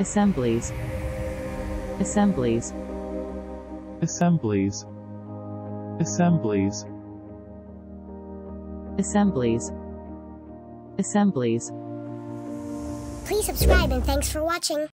Assemblies. Assemblies. Assemblies. Assemblies. Assemblies. Assemblies. Please subscribe and thanks for watching.